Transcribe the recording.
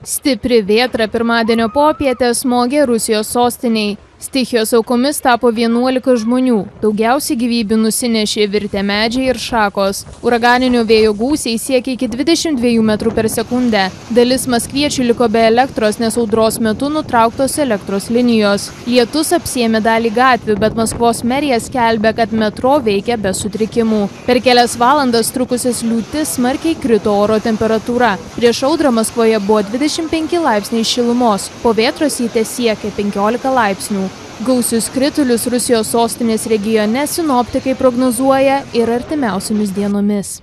Stipri vėtra pirmadienio popietę smogė Rusijos sostiniai. Stichijos aukomis tapo 11 žmonių, daugiausiai gyvybių nusinešė virtę medžiai ir šakos. Uraganinio vėjo gūsiai siekia iki 22 metrų per sekundę. Dalis maskviečių liko be elektros, nes audros metu nutrauktos elektros linijos. Lietus apsėmė dalį gatvių, bet Maskvos merija skelbia, kad metro veikia be sutrikimų. Per kelias valandas trukusias liūtis smarkiai krito oro temperatūra. Prieš audrą Maskvoje buvo 25 laipsniai šilumos, po vėtros ji tesiekia 15 laipsnių. Gausius kritulius Rusijos sostinės regione sinoptikai prognozuoja ir artimiausiomis dienomis.